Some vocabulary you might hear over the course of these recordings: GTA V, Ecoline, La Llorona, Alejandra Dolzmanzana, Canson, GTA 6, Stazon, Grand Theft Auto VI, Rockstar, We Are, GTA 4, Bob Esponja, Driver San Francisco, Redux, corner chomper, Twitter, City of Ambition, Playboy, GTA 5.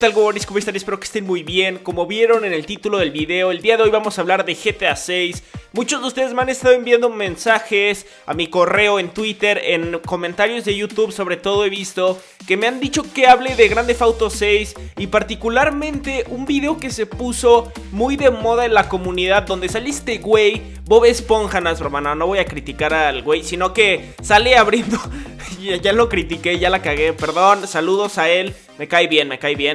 ¿Qué tal, gobernis? ¿Cómo están? Espero que estén muy bien. Como vieron en el título del video, el día de hoy vamos a hablar de GTA 6. Muchos de ustedes me han estado enviando mensajes a mi correo, en Twitter, en comentarios de YouTube, sobre todo he visto que me han dicho que hable de Grand Theft Auto 6 y particularmente un video que se puso muy de moda en la comunidad, donde sale este güey, Bob Esponja, no es broma, no voy a criticar al güey, sino que sale abriendo... ya lo critiqué, ya la cagué, perdón, saludos a él, me cae bien,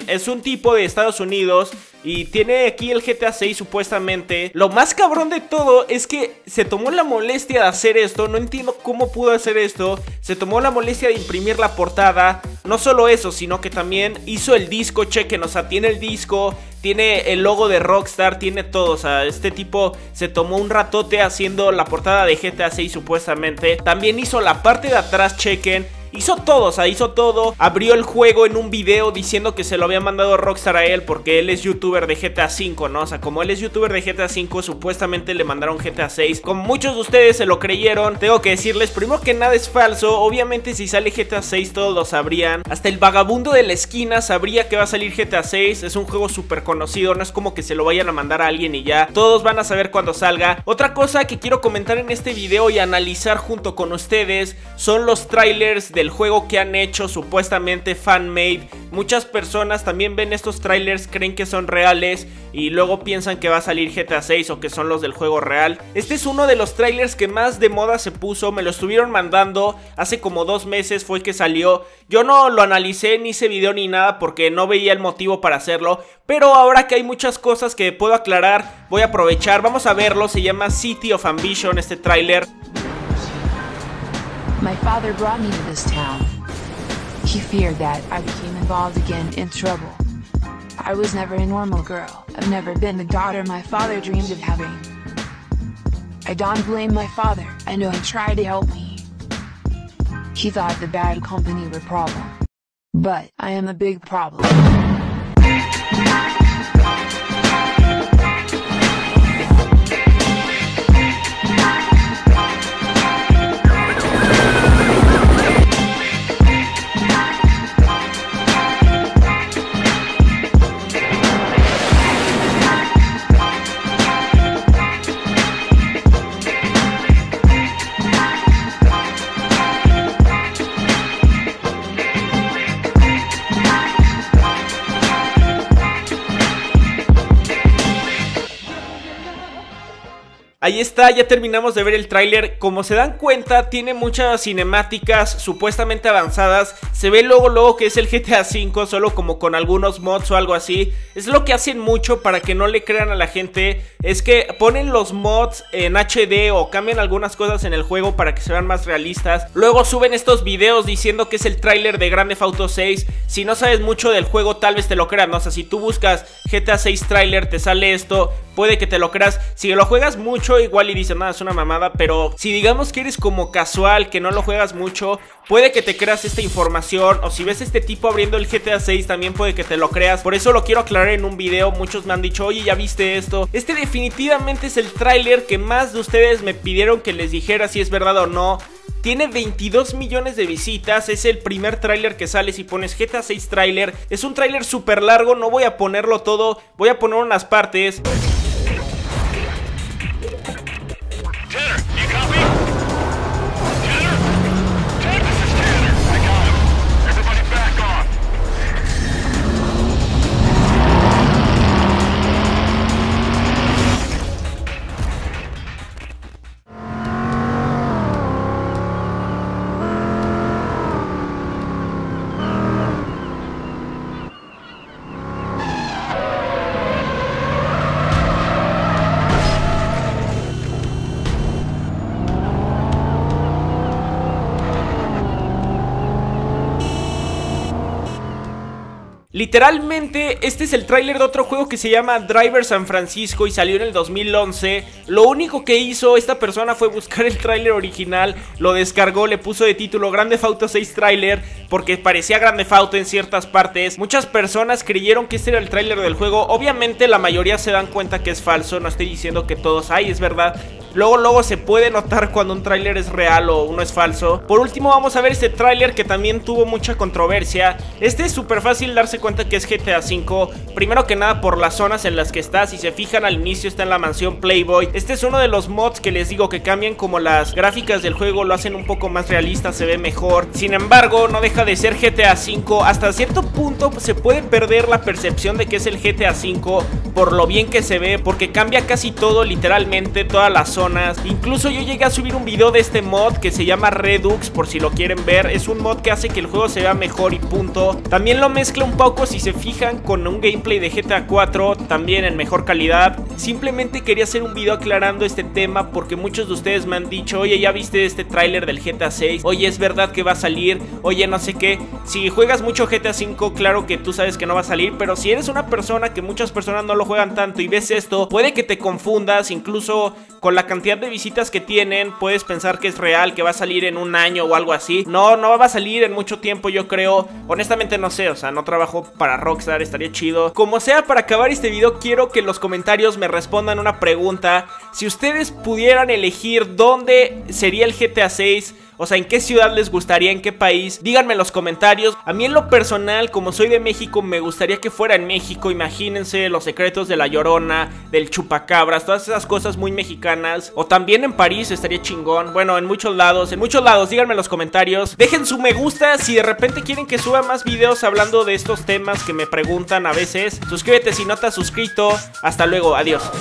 es un tipo de Estados Unidos y tiene aquí el GTA 6 supuestamente. Lo más cabrón de todo es que se tomó la molestia de hacer esto, no entiendo cómo pudo hacer esto, se tomó la molestia de imprimir la portada, no solo eso, sino que también hizo el disco, chequen, o sea, tiene el disco, tiene el logo de Rockstar, tiene todo, o sea, este tipo se tomó un ratote haciendo la portada de GTA 6 supuestamente, también hizo la parte de atrás, chequen. Hizo todo, o sea, hizo todo. Abrió el juego en un video diciendo que se lo había mandado Rockstar a él porque él es youtuber de GTA V, ¿no? O sea, como él es youtuber de GTA V, supuestamente le mandaron GTA 6. Como muchos de ustedes se lo creyeron, tengo que decirles, primero que nada es falso. Obviamente si sale GTA 6 todos lo sabrían. Hasta el vagabundo de la esquina sabría que va a salir GTA 6. Es un juego súper conocido, no es como que se lo vayan a mandar a alguien y ya. Todos van a saber cuando salga. Otra cosa que quiero comentar en este video y analizar junto con ustedes son los trailers de el juego que han hecho supuestamente fan-made. Muchas personas también ven estos trailers, creen que son reales y luego piensan que va a salir GTA 6 o que son los del juego real. Este es uno de los trailers que más de moda se puso, me lo estuvieron mandando hace como 2 meses fue que salió. Yo no lo analicé, ni hice video ni nada porque no veía el motivo para hacerlo, pero ahora que hay muchas cosas que puedo aclarar, voy a aprovechar, vamos a verlo. Se llama City of Ambition este tráiler. My father brought me to this town. He feared that I became involved again in trouble. I was never a normal girl. I've never been the daughter my father dreamed of having. I don't blame my father. I know he tried to help me. He thought the bad company were a problem. But I am a big problem. Ahí está, ya terminamos de ver el tráiler. Como se dan cuenta, tiene muchas cinemáticas supuestamente avanzadas. Se ve luego, que es el GTA V, solo como con algunos mods o algo así. Es lo que hacen mucho para que no le crean a la gente. Es que ponen los mods en HD o cambian algunas cosas en el juego para que se vean más realistas. Luego suben estos videos diciendo que es el tráiler de Grand Theft Auto 6. Si no sabes mucho del juego, tal vez te lo crean, ¿no? O sea, si tú buscas GTA 6 tráiler, te sale esto, puede que te lo creas. Si lo juegas mucho, igual y dice nada, es una mamada, pero si digamos que eres como casual, que no lo juegas mucho, puede que te creas esta información, o si ves este tipo abriendo el GTA 6 también puede que te lo creas. Por eso lo quiero aclarar en un video. Muchos me han dicho, oye, ¿ya viste esto? Este definitivamente es el tráiler que más de ustedes me pidieron que les dijera si es verdad o no. Tiene 22 millones de visitas, es el primer tráiler que sale si pones GTA 6 tráiler. Es un tráiler súper largo, no voy a ponerlo todo, voy a poner unas partes. Literalmente, este es el tráiler de otro juego que se llama Driver San Francisco y salió en el 2011. Lo único que hizo esta persona fue buscar el tráiler original, lo descargó, le puso de título Grand Theft Auto 6 tráiler porque parecía Grand Theft Auto en ciertas partes. Muchas personas creyeron que este era el tráiler del juego. Obviamente la mayoría se dan cuenta que es falso, no estoy diciendo que todos, ay, es verdad. Luego se puede notar cuando un tráiler es real o uno es falso. Por último vamos a ver este tráiler que también tuvo mucha controversia. Este es súper fácil darse cuenta que es GTA V. Primero que nada por las zonas en las que está. Si se fijan al inicio está en la mansión Playboy. Este es uno de los mods que les digo que cambian como las gráficas del juego, lo hacen un poco más realista, se ve mejor. Sin embargo no deja de ser GTA V. Hasta cierto punto se puede perder la percepción de que es el GTA V por lo bien que se ve, porque cambia casi todo, literalmente todas las zonas. Incluso yo llegué a subir un video de este mod que se llama Redux, por si lo quieren ver. Es un mod que hace que el juego se vea mejor y punto. También lo mezcla un poco, si se fijan, con un gameplay de GTA 4, también en mejor calidad. Simplemente quería hacer un video aclarando este tema porque muchos de ustedes me han dicho: oye, ¿ya viste este tráiler del GTA 6? Oye, ¿es verdad que va a salir? Oye, no sé qué. Si juegas mucho GTA 5, claro que tú sabes que no va a salir, pero si eres una persona que muchas personas no lo juegan tanto y ves esto, puede que te confundas. Incluso con la cantidad de visitas que tienen, puedes pensar que es real, que va a salir en un año o algo así. No va a salir en mucho tiempo, yo creo. Honestamente no sé, o sea, no trabajo para Rockstar, estaría chido. Como sea, para acabar este video quiero que en los comentarios me respondan una pregunta: si ustedes pudieran elegir dónde sería el GTA 6, o sea, ¿en qué ciudad les gustaría? ¿En qué país? Díganme en los comentarios. A mí en lo personal, como soy de México, me gustaría que fuera en México. Imagínense los secretos de La Llorona, del chupacabras, todas esas cosas muy mexicanas. O también en París, estaría chingón. Bueno, en muchos lados, díganme en los comentarios. Dejen su me gusta si de repente quieren que suba más videos hablando de estos temas que me preguntan a veces. Suscríbete si no te has suscrito. Hasta luego, adiós.